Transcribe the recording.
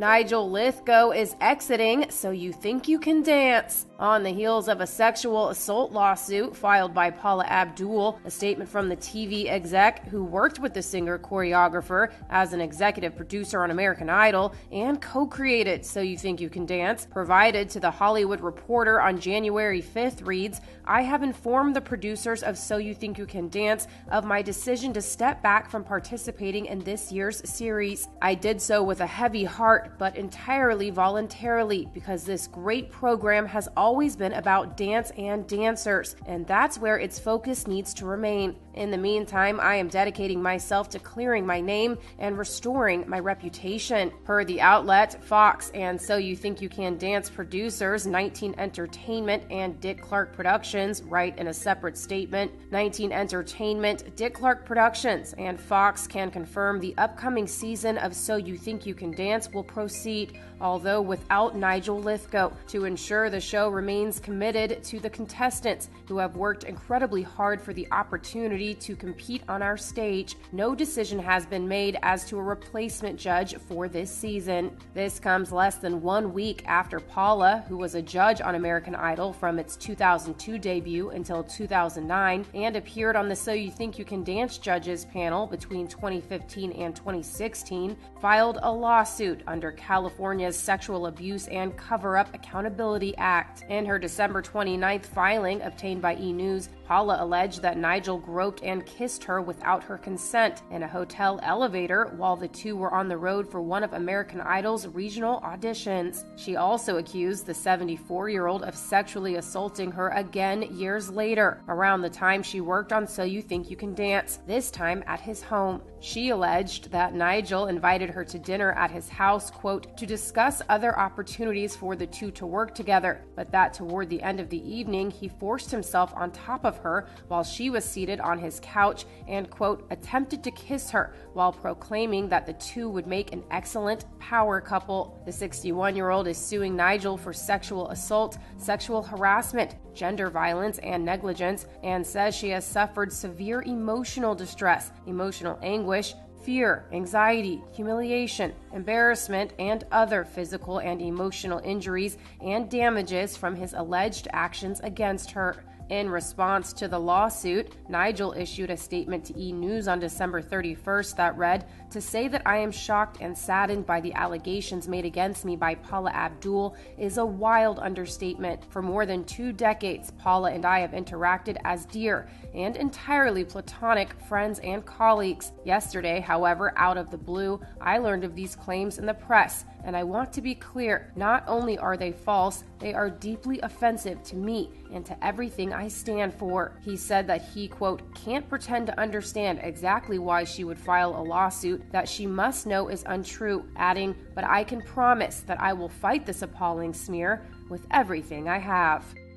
Nigel Lythgoe is exiting So You Think You Can Dance on the heels of a sexual assault lawsuit filed by Paula Abdul. A statement from the TV exec, who worked with the singer-choreographer as an executive producer on American Idol and co-created So You Think You Can Dance, provided to The Hollywood Reporter on January 5th reads, "I have informed the producers of So You Think You Can Dance of my decision to step back from participating in this year's series. I did so with a heavy heart, but entirely voluntarily, because this great program has always been about dance and dancers, and that's where its focus needs to remain. In the meantime, I am dedicating myself to clearing my name and restoring my reputation." Per the outlet, Fox and So You Think You Can Dance producers 19 Entertainment and Dick Clark Productions write in a separate statement, 19 Entertainment, Dick Clark Productions, and Fox can confirm the upcoming season of So You Think You Can Dance will proceed, although without Nigel Lythgoe, to ensure the show remains committed to the contestants who have worked incredibly hard for the opportunity to compete on our stage. No decision has been made as to a replacement judge for this season. This comes less than 1 week after Paula, who was a judge on American Idol from its 2002 debut until 2009 and appeared on the So You Think You Can Dance judges panel between 2015 and 2016, filed a lawsuit under California's Sexual Abuse and Cover-Up Accountability Act. In her December 29th filing, obtained by E! News, Paula alleged that Nigel groped and kissed her without her consent in a hotel elevator while the two were on the road for one of American Idol's regional auditions. She also accused the 74-year-old of sexually assaulting her again years later, around the time she worked on So You Think You Can Dance, this time at his home. She alleged that Nigel invited her to dinner at his house, quote, to discuss other opportunities for the two to work together, but that toward the end of the evening, he forced himself on top of her while she was seated on his couch and, quote, attempted to kiss her while proclaiming that the two would make an excellent power couple. The 61-year-old is suing Nigel for sexual assault, sexual harassment, gender violence, and negligence, and says she has suffered severe emotional distress, emotional anguish, fear, anxiety, humiliation, embarrassment, and other physical and emotional injuries and damages from his alleged actions against her. In response to the lawsuit, Nigel issued a statement to E! News on December 31st that read, "To say that I am shocked and saddened by the allegations made against me by Paula Abdul is a wild understatement. For more than 2 decades, Paula and I have interacted as dear and entirely platonic friends and colleagues. Yesterday, however, out of the blue, I learned of these claims in the press, and I want to be clear, not only are they false, they are deeply offensive to me and to everything I stand for." He said that he, quote, can't pretend to understand exactly why she would file a lawsuit that she must know is untrue, adding, but I can promise that I will fight this appalling smear with everything I have.